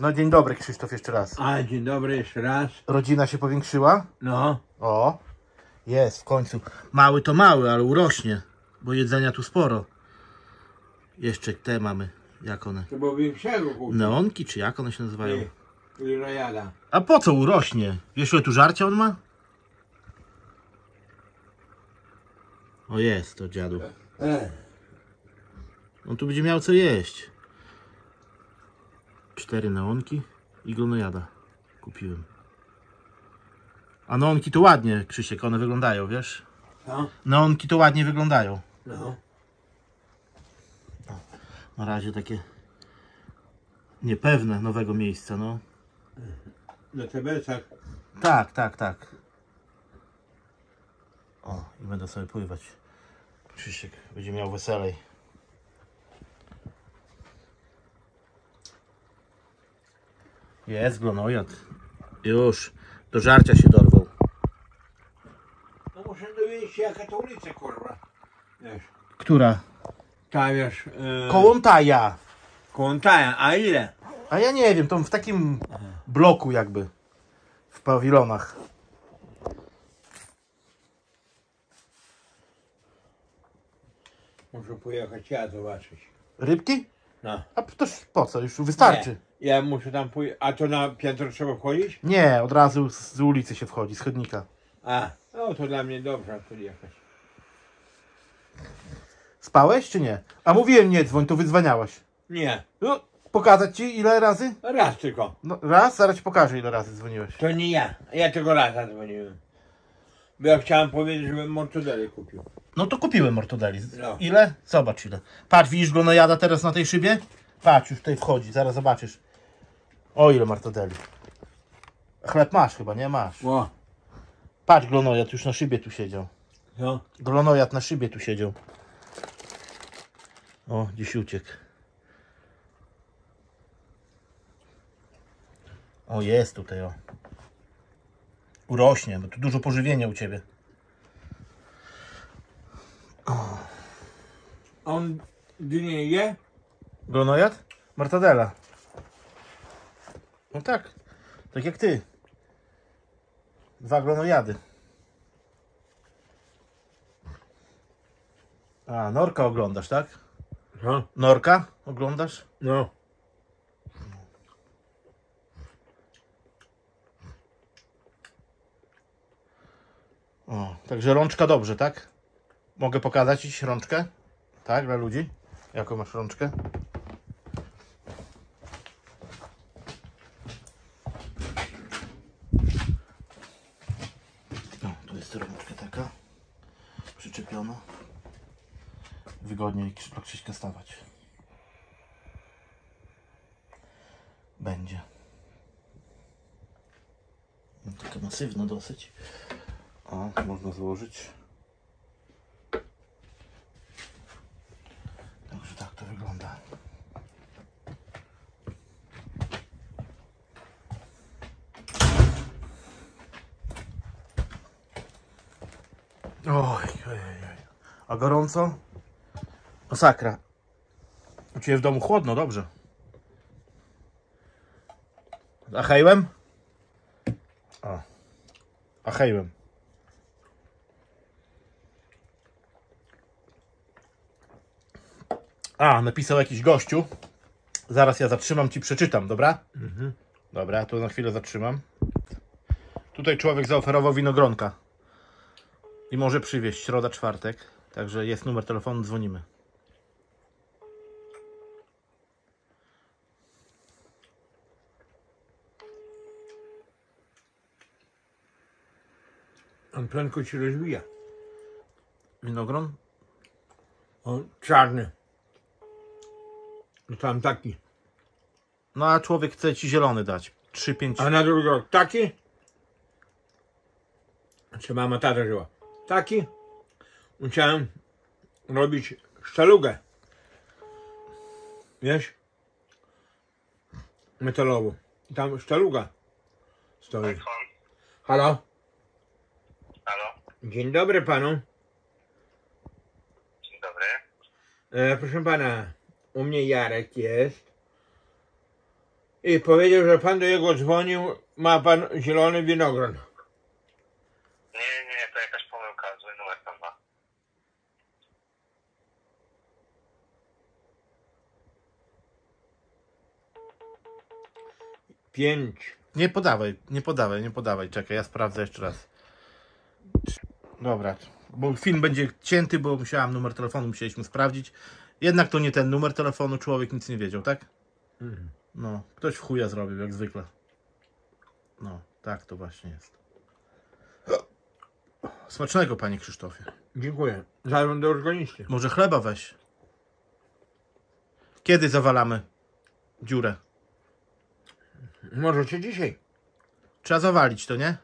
No dzień dobry Krzysztof jeszcze raz. A dzień dobry jeszcze raz. Rodzina się powiększyła? No. O, jest w końcu. Mały to mały, ale urośnie, bo jedzenia tu sporo. Jeszcze te mamy, jak one? To było większego. Neonki czy jak one się nazywają? Rojala. A po co urośnie? Wiesz ile tu żarcia on ma? O jest to dziadu. On tu będzie miał co jeść. 4 neonki i glonojada kupiłem. A neonki to ładnie, Krzysiek, one wyglądają, wiesz? No. Neonki to ładnie wyglądają. No. Na razie takie niepewne nowego miejsca, no. Na tebelcach. Tak, tak, tak. O, i będę sobie pływać. Krzysiek będzie miał weselej. Jest glonojad. Już. Do żarcia się dorwał. No muszę dowiedzieć się jaka to ulica, kurwa. Wiesz. Która? Ta wiesz... Kołątaja. Kołątaja. A ile? A ja nie wiem. To w takim bloku jakby. W pawilonach. Muszę pojechać ja zobaczyć. Rybki? No. A to po co? Już wystarczy. Nie. Ja muszę tam pójść. A to na piętro trzeba wchodzić? Nie, od razu z ulicy się wchodzi, z chodnika. A, no to dla mnie dobrze tu jechać. Spałeś czy nie? A mówiłem nie dzwoń, to wydzwaniałaś. Nie. No, pokazać ci ile razy? Raz tylko. No, raz? Zaraz ci pokażę ile razy dzwoniłeś. To nie ja. Ja tylko raz zadzwoniłem. Bo ja chciałem powiedzieć, żebym mortadeli kupił. No to kupiłem mortadeli. No. Ile? Zobacz ile. Patrz, widzisz go, no jada teraz na tej szybie? Patrz, już tutaj wchodzi, zaraz zobaczysz. O ile mortadeli. Chleb masz chyba, nie? Masz. O. Patrz, glonojad już na szybie tu siedział. Co? Glonojad na szybie tu siedział. O, gdzieś uciekł. O, jest tutaj, o. Urośnie, bo tu dużo pożywienia u ciebie. O. On dynię je? Glonojad? Mortadela. No tak, tak jak ty. 2 glonojady. A, norka oglądasz, tak? No. Norka oglądasz? No. O, także rączka dobrze, tak? Mogę pokazać ci rączkę? Tak, dla ludzi? Jaką masz rączkę? Przyczepiono. Wygodniej dla Krzyśka stawać. Będzie. No, taka masywna dosyć. O, można złożyć. Także tak to wygląda. Oj, oj, oj. A gorąco? Masakra. U ciebie w domu chłodno, dobrze. A hejłem? O. A hejłem. A, napisał jakiś gościu. Zaraz ja zatrzymam, ci przeczytam, dobra? Mhm. Dobra, to na chwilę zatrzymam. Tutaj człowiek zaoferował winogronka. I może przywieźć, środa, czwartek. Także jest numer telefonu, dzwonimy. On prędko się rozwija. Winogron? On czarny. No tam taki. No a człowiek chce ci zielony dać. 3-5. A na drugiego taki? Czy mama tata żyła? Taki, musiałem robić sztalugę, wiesz, metalową. Tam sztaluga stoi. Halo? Halo? Dzień dobry panu. Dzień dobry. Proszę pana, u mnie Jarek jest. i powiedział, że pan do jego dzwonił, ma pan zielony winogron. Nie, to jakaś pomyłka, zły numer pan ma. Pięć. Nie podawaj, czekaj, ja sprawdzę jeszcze raz. Dobra, bo film będzie cięty, bo numer telefonu musieliśmy sprawdzić. Jednak to nie ten numer telefonu, człowiek nic nie wiedział, tak? No, ktoś w chuja zrobił, jak zwykle. No, tak to właśnie jest. Smacznego, panie Krzysztofie. Dziękuję. Zaraz do organicznych. Może chleba weź. Kiedy zawalamy dziurę? Możecie dzisiaj. Trzeba zawalić to, nie?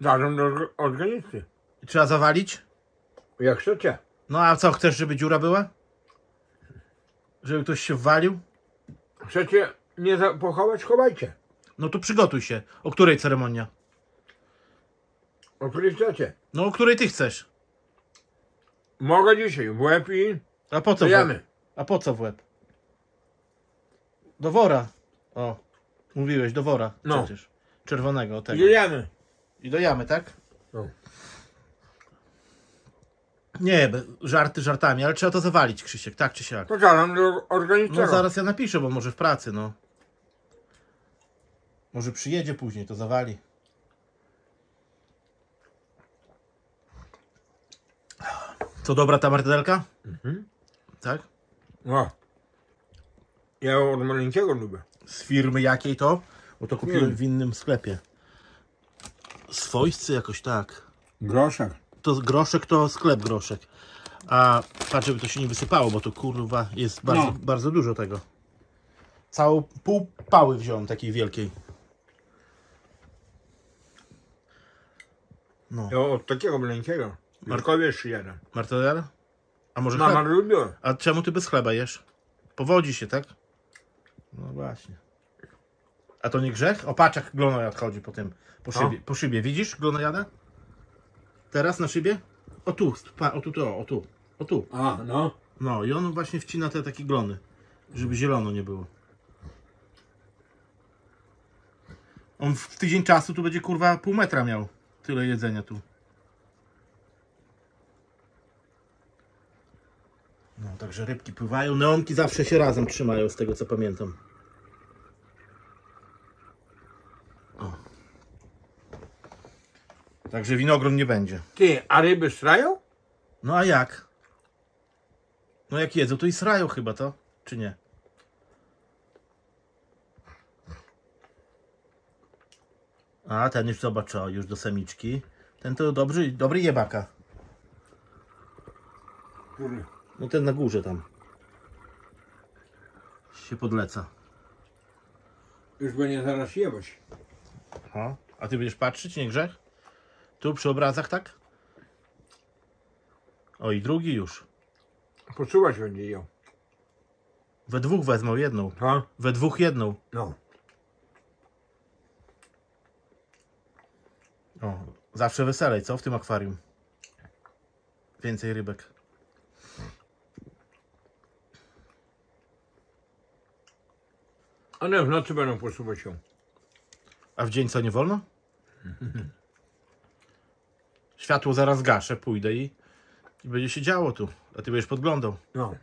Zaraz do organicznych. Trzeba zawalić? Jak chcecie. No a co, chcesz, żeby dziura była? Żeby ktoś się walił? Chcecie mnie pochować? Chowajcie. No to przygotuj się. O której ceremonia? O której chcecie? No o której ty chcesz? Mogę dzisiaj w łeb i... A po co w łeb? A po co w łeb? Do wora. O, mówiłeś, do wora. No. Przecież. Czerwonego, tego. I do jamy. I do jamy, tak? No. Nie, żarty żartami, ale trzeba to zawalić, Krzysiek, tak czy siak. To zaraz do organicznego. No zaraz ja napiszę, bo może w pracy, no. Może przyjedzie później, to zawali. Co, dobra ta martydelka? Tak? No. Ja ją od maleńkiego lubię. Z firmy jakiej to? Bo to kupiłem w innym sklepie. Swojscy jakoś tak. Groszek. To Groszek to sklep Groszek. A patrz, żeby to się nie wysypało, bo to kurwa jest bardzo, bardzo dużo tego. Całą pół pały wziąłem, takiej wielkiej. No. Ja od takiego maleńkiego. Markowie jeszcze jeden. Martodel? A może chleb? A czemu ty bez chleba jesz? Powodzi się, tak? No właśnie. A to nie grzech? O patrz, jak glonojad chodzi po tym, po szybie. Widzisz glonojada? Teraz na szybie? O tu, o tu. A, no. No i on właśnie wcina te takie glony, żeby zielono nie było. On w tydzień czasu tu będzie kurwa pół metra miał. Tyle jedzenia tu. No, także rybki pływają, neonki zawsze się razem trzymają, z tego co pamiętam. Także winogron nie będzie. Ty, a ryby srają? No a jak? No jak jedzą, to i srają chyba to, czy nie? A ten już zobacz, o, już do samiczki. Ten to dobry jebaka. No ten na górze tam się podleca. Już go nie zaraz jebać. Aha. A ty będziesz patrzeć, nie grzech? Tu przy obrazach, tak? O, i drugi już. Poczułaś będzie ją. We dwóch wezmą jedną. Ha? We dwóch jedną. No. O, zawsze weselej, co? W tym akwarium. Więcej rybek. One w nocy będą posuwać ją. A w dzień co, nie wolno? Światło zaraz gaszę, pójdę i będzie się działo tu, a ty będziesz podglądał. No.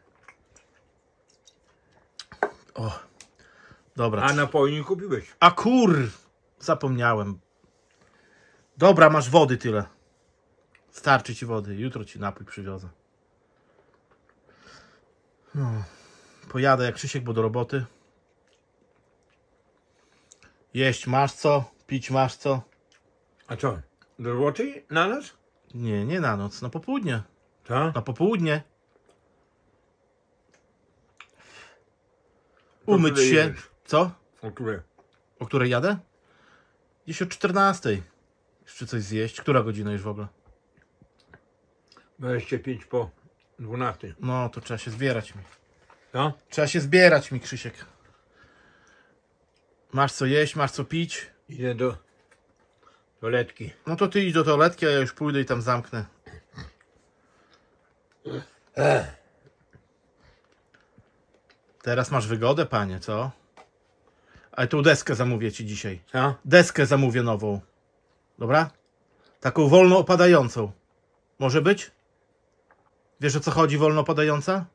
O, dobra. A napojnie kupiłeś. A kur! Zapomniałem. Dobra, masz wody tyle. Starczy ci wody, jutro ci napój przywiozę. No. Pojadę jak Krzysiek, bo do roboty. Jeść masz co, pić masz co. A co? Do roboty? Na noc? Nie, nie na noc, na popołudnie. Tak? Na popołudnie. Umyć się. Jedziesz? Co? O której? O której jadę? Dziś o 14:00. Jeszcze coś zjeść. Która godzina już w ogóle? 25 po 12. No, to trzeba się zbierać mi. Co? Trzeba się zbierać mi, Krzysiek. Masz co jeść, masz co pić. Idę do... toaletki. No to ty idź do toaletki, a ja już pójdę i tam zamknę. Teraz masz wygodę, panie, co? Ale tą deskę zamówię ci dzisiaj. A? Deskę zamówię nową. Dobra? Taką wolno opadającą. Może być? Wiesz, o co chodzi wolno opadająca?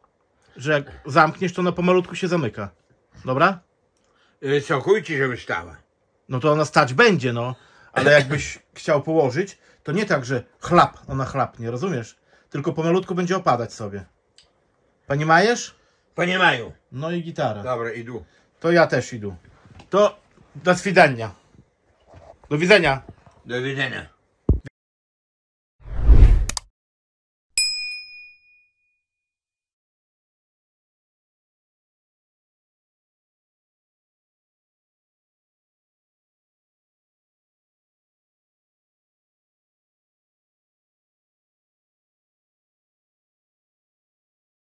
Że jak zamkniesz, to ona pomalutku się zamyka. Dobra? Wysokuj ci, żeby stała. No to ona stać będzie, no. Ale jakbyś chciał położyć, to nie tak, że chlap, ona chlapnie, rozumiesz? Tylko pomalutku będzie opadać sobie. Panie Majesz? Panie Maju. No i gitara. Dobra, idę. To ja też idę. To do widzenia. Do widzenia. Do widzenia.